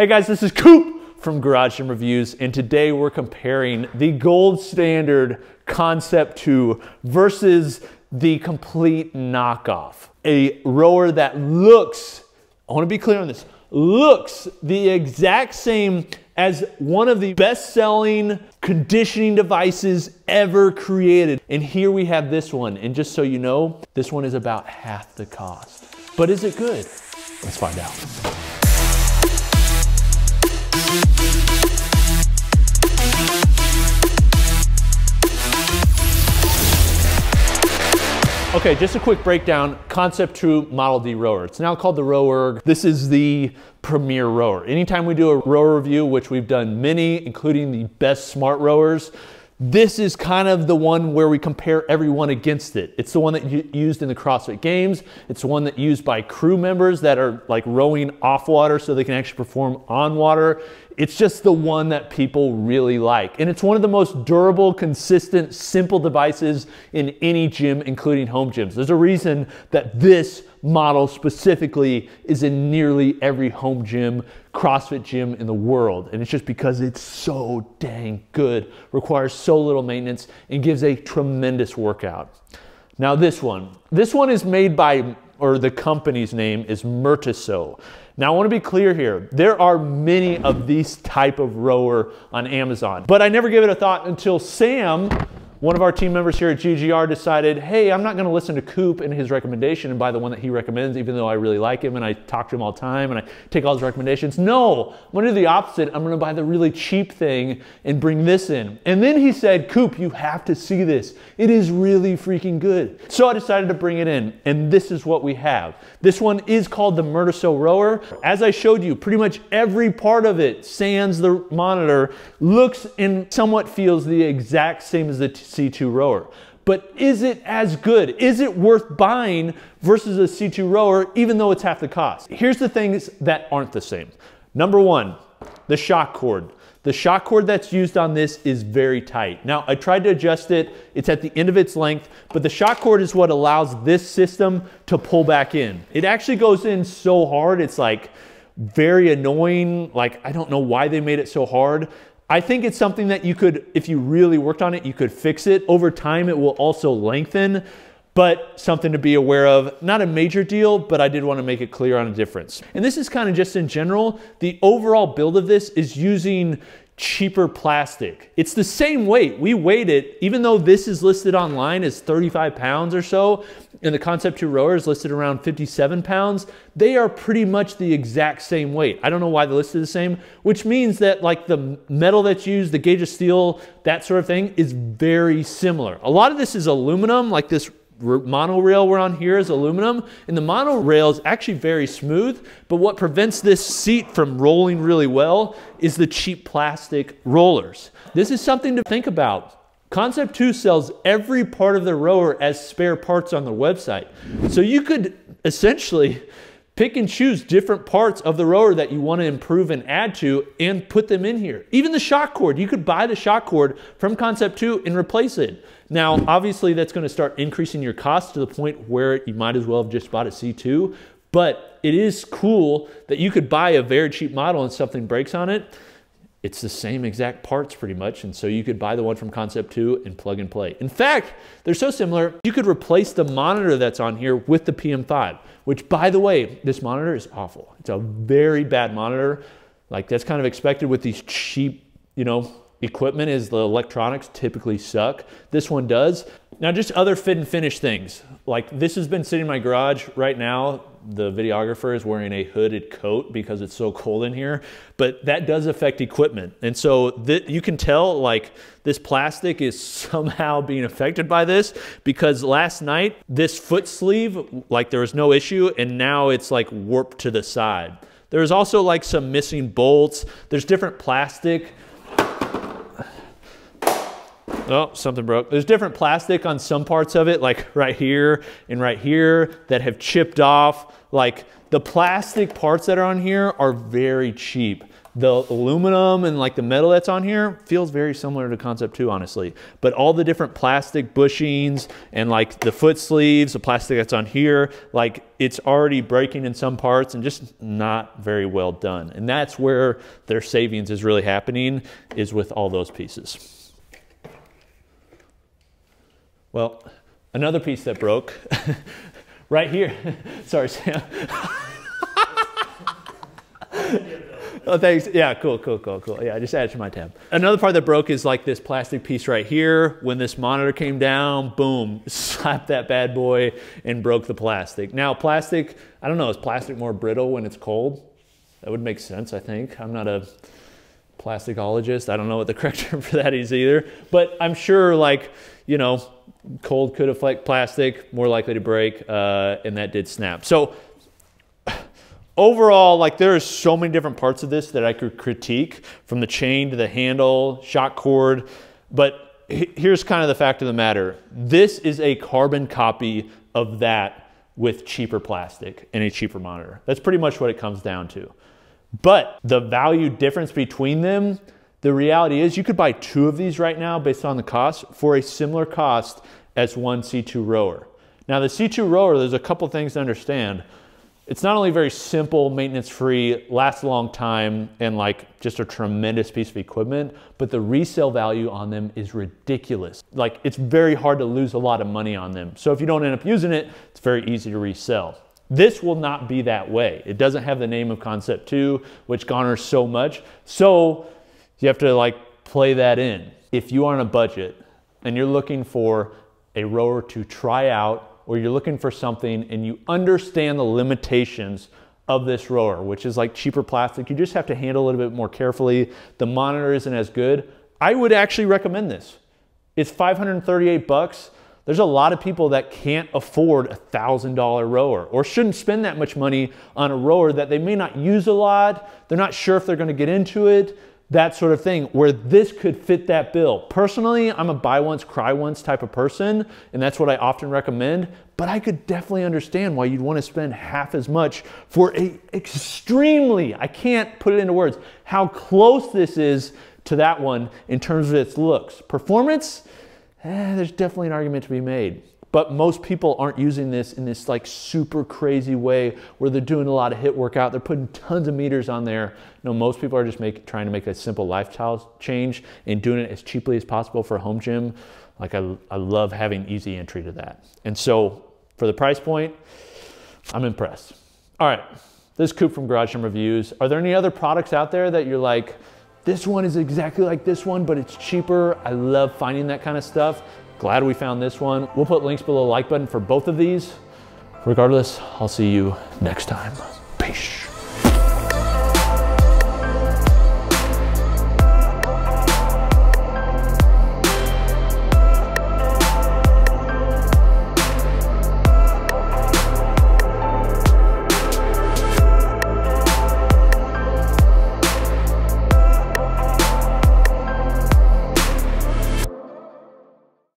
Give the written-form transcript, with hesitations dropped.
Hey guys, this is Coop from Garage Gym Reviews, and today we're comparing the gold standard Concept2 versus the complete knockoff. A rower that looks, I wanna be clear on this, looks the exact same as one of the best-selling conditioning devices ever created. And here we have this one, and just so you know, this one is about half the cost. But is it good? Let's find out. Okay, just a quick breakdown, Concept2 Model D rower. It's now called the Rowerg. This is the premier rower. Anytime we do a rower review, which we've done many, including the best smart rowers, this is kind of the one where we compare everyone against it. It's the one that you used in the CrossFit Games. It's the one that used by crew members that are like rowing off water so they can actually perform on water. It's just the one that people really like. And it's one of the most durable, consistent, simple devices in any gym, including home gyms. There's a reason that this model specifically is in nearly every home gym, CrossFit gym in the world. And it's just because it's so dang good, requires so little maintenance, and gives a tremendous workout. Now this one is made by, or the company's name is Murtisol. Now I wanna be clear here, there are many of these type of rower on Amazon, but I never gave it a thought until Sam, one of our team members here at GGR, decided, hey, I'm not gonna listen to Coop and his recommendation and buy the one that he recommends, even though I really like him and I talk to him all the time and I take all his recommendations. No, I'm gonna do the opposite. I'm gonna buy the really cheap thing and bring this in. And then he said, Coop, you have to see this. It is really freaking good. So I decided to bring it in, and this is what we have. This one is called the Murtisol rower. As I showed you, pretty much every part of it, sans the monitor, looks and somewhat feels the exact same as the C2 rower. But is it as good? Is it worth buying versus a C2 rower, even though it's half the cost? Here's the things that aren't the same. Number one, the shock cord. The shock cord that's used on this is very tight. Now, I tried to adjust it. It's at the end of its length, but the shock cord is what allows this system to pull back in. It actually goes in so hard, it's like very annoying. Like, I don't know why they made it so hard. I think it's something that you could, if you really worked on it, you could fix it. Over time, it will also lengthen, but something to be aware of. Not a major deal, but I did want to make it clear on a difference. And this is kind of just in general, the overall build of this is using cheaper plastic. It's the same weight. We weighed it, even though this is listed online as 35 pounds or so, and the Concept2 rower is listed around 57 pounds. They are pretty much the exact same weight. I don't know why they're listed the same, which means that like the metal that's used, the gauge of steel, that sort of thing is very similar. A lot of this is aluminum, like this monorail we're on here is aluminum, and the monorail is actually very smooth, but what prevents this seat from rolling really well is the cheap plastic rollers. This is something to think about. Concept2 sells every part of the rower as spare parts on their website. So you could essentially pick and choose different parts of the rower that you want to improve and add to and put them in here. Even the shock cord, you could buy the shock cord from Concept2 and replace it. Now, obviously that's going to start increasing your cost to the point where you might as well have just bought a C2, but it is cool that you could buy a very cheap model and something breaks on it. It's the same exact parts pretty much, and so you could buy the one from Concept2 and plug and play. In fact, they're so similar, you could replace the monitor that's on here with the PM5, which by the way, this monitor is awful. It's a very bad monitor. Like that's kind of expected with these cheap, you know, equipment is the electronics typically suck. This one does. Now just other fit and finish things. Like this has been sitting in my garage right now. The videographer is wearing a hooded coat because it's so cold in here, but that does affect equipment. And so you can tell like this plastic is somehow being affected by this, because last night this foot sleeve, like there was no issue, and now it's like warped to the side. There's also like some missing bolts. There's different plastic. Oh, something broke. There's different plastic on some parts of it, like right here and right here, that have chipped off. Like the plastic parts that are on here are very cheap. The aluminum and like the metal that's on here feels very similar to Concept 2, honestly. But all the different plastic bushings and like the foot sleeves, the plastic that's on here, like it's already breaking in some parts and just not very well done. And that's where their savings is really happening, is with all those pieces. Well, another piece that broke right here. Sorry, Sam. Oh, thanks. Yeah, cool. Yeah, I just added to my tab. Another part that broke is like this plastic piece right here. When this monitor came down, boom, slapped that bad boy and broke the plastic. Now plastic, I don't know, is plastic more brittle when it's cold? That would make sense, I think. I'm not a plasticologist. I don't know what the correct term for that is either. But I'm sure, like, you know, cold could affect plastic, more likely to break, and that did snap. So overall, like, there are so many different parts of this that I could critique, from the chain to the handle, shock cord, but here's kind of the fact of the matter. This is a carbon copy of that with cheaper plastic and a cheaper monitor. That's pretty much what it comes down to. But the value difference between them, the reality is you could buy two of these right now based on the cost for a similar cost as one C2 rower. Now the C2 rower, there's a couple things to understand. It's not only very simple, maintenance-free, lasts a long time, and like just a tremendous piece of equipment, but the resale value on them is ridiculous. Like, it's very hard to lose a lot of money on them. So if you don't end up using it, it's very easy to resell. This will not be that way. It doesn't have the name of Concept 2, which garners so much. So you have to like play that in. If you are on a budget and you're looking for a rower to try out, or you're looking for something and you understand the limitations of this rower, which is like cheaper plastic, you just have to handle it a little bit more carefully. The monitor isn't as good. I would actually recommend this. It's 538 bucks. There's a lot of people that can't afford $1,000 rower or shouldn't spend that much money on a rower that they may not use a lot. They're not sure if they're gonna get into it, that sort of thing, where this could fit that bill. Personally, I'm a buy once, cry once type of person, and that's what I often recommend, but I could definitely understand why you'd want to spend half as much for a extremely, I can't put it into words, how close this is to that one in terms of its looks. Performance, there's definitely an argument to be made. But most people aren't using this in this like super crazy way where they're doing a lot of HIIT workout, they're putting tons of meters on there. No, most people are just trying to make a simple lifestyle change and doing it as cheaply as possible for a home gym. Like, I love having easy entry to that. And so for the price point, I'm impressed. All right, this is Coop from Garage Gym Reviews. Are there any other products out there that you're like, this one is exactly like this one, but it's cheaper? I love finding that kind of stuff. Glad we found this one. We'll put links below the like button for both of these. Regardless, I'll see you next time. Peace.